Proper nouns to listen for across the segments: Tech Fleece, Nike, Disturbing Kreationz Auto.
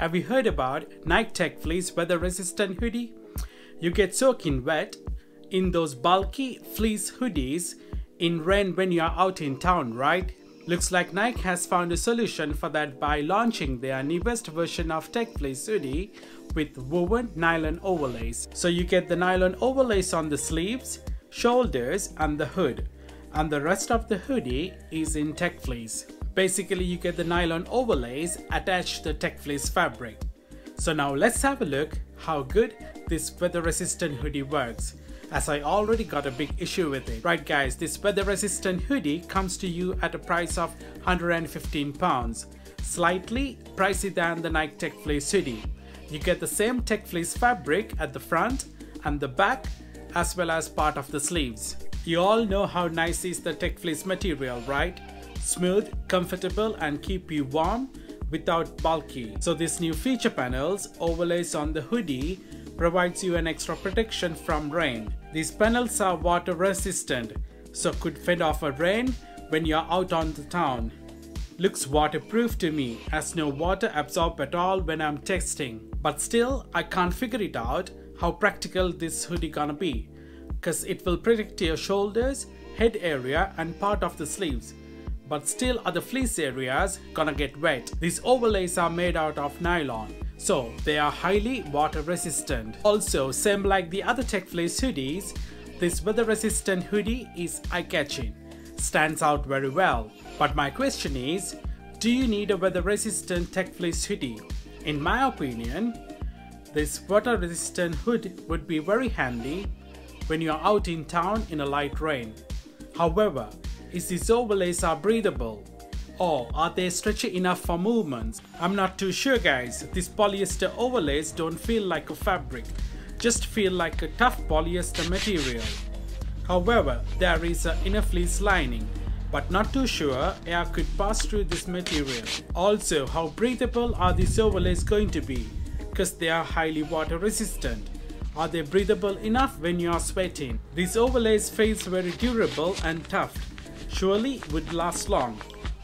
Have you heard about Nike Tech Fleece weather resistant hoodie? You get soaking wet in those bulky fleece hoodies in rain when you are out in town, right? Looks like Nike has found a solution for that by launching their newest version of Tech Fleece hoodie with woven nylon overlays. So you get the nylon overlays on the sleeves, shoulders and the hood, and the rest of the hoodie is in Tech Fleece. Basically, you get the nylon overlays attached to the Tech Fleece fabric. So now let's have a look how good this weather resistant hoodie works, as I already got a big issue with it. Right guys, this weather resistant hoodie comes to you at a price of £115, slightly pricey than the Nike Tech Fleece hoodie. You get the same Tech Fleece fabric at the front and the back, as well as part of the sleeves. You all know how nice is the Tech Fleece material, right? Smooth, comfortable and keep you warm without bulky. So this new feature panels overlays on the hoodie provides you an extra protection from rain. These panels are water resistant, so could fend off a rain when you're out on the town. Looks waterproof to me, as no water absorbs at all when I'm texting. But still, I can't figure it out how practical this hoodie gonna be, cause it will protect your shoulders, head area and part of the sleeves, but still other fleece areas gonna get wet. These overlays are made out of nylon, so they are highly water resistant. Also, same like the other Tech Fleece hoodies, this weather resistant hoodie is eye-catching, stands out very well. But my question is, do you need a weather resistant Tech Fleece hoodie? In my opinion, this water resistant hood would be very handy when you are out in town in a light rain. However, is these overlays are breathable, or are they stretchy enough for movements? I'm not too sure guys. These polyester overlays don't feel like a fabric, just feel like a tough polyester material. However, there is an inner fleece lining, but not too sure air could pass through this material. Also, how breathable are these overlays going to be? Because they are highly water resistant. Are they breathable enough when you are sweating? These overlays feel very durable and tough. Surely would last long.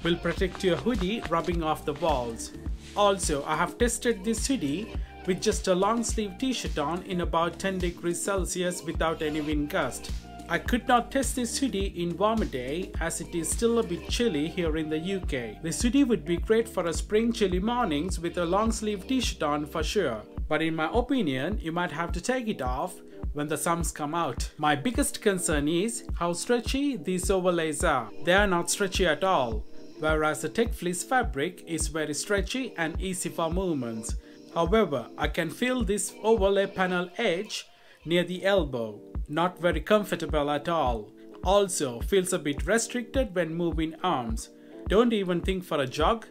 Will protect your hoodie rubbing off the walls. Also, I have tested this hoodie with just a long sleeve t-shirt on in about 10 degrees Celsius without any wind gust. I could not test this hoodie in warmer day as it is still a bit chilly here in the UK. This hoodie would be great for a spring chilly mornings with a long sleeve t-shirt on for sure. But in my opinion, you might have to take it off when the suns come out. My biggest concern is how stretchy these overlays are. They are not stretchy at all, whereas the Tech Fleece fabric is very stretchy and easy for movements. However, I can feel this overlay panel edge near the elbow. Not very comfortable at all. Also, feels a bit restricted when moving arms. Don't even think for a jog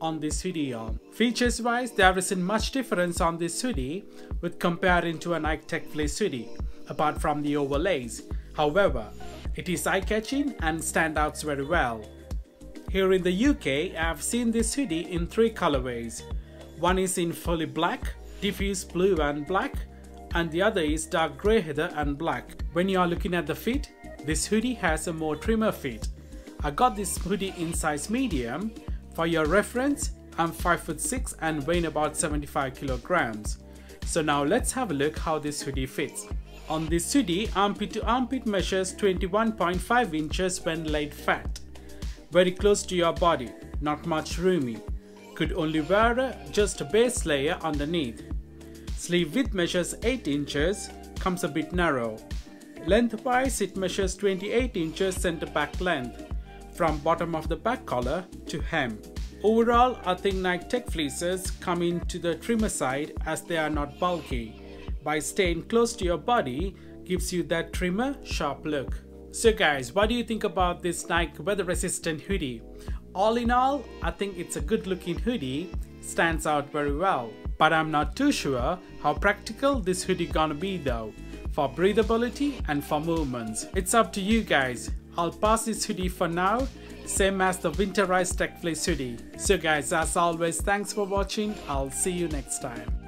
on this hoodie arm. Features wise, there isn't much difference on this hoodie with comparing to an Nike Tech Fleece hoodie, apart from the overlays. However, it is eye-catching and stands out very well. Here in the UK, I have seen this hoodie in three colorways. One is in fully black, diffuse blue and black, and the other is dark grey heather and black. When you are looking at the fit, this hoodie has a more trimmer fit. I got this hoodie in size medium. For your reference, I'm 5'6" and weighing about 75 kilograms. So now let's have a look how this hoodie fits. On this hoodie, armpit to armpit measures 21.5 inches when laid flat. Very close to your body, not much roomy. Could only wear just a base layer underneath. Sleeve width measures 8 inches, comes a bit narrow. Lengthwise, it measures 28 inches center back length, from bottom of the back collar to hem. Overall, I think Nike Tech Fleeces come into the trimmer side as they are not bulky. By staying close to your body, gives you that trimmer, sharp look. So guys, what do you think about this Nike weather resistant hoodie? All in all, I think it's a good looking hoodie, stands out very well. But I'm not too sure how practical this hoodie gonna be though, for breathability and for movements. It's up to you guys. I'll pass this hoodie for now, same as the winterized Tech Fleece hoodie. So guys, as always, thanks for watching. I'll see you next time.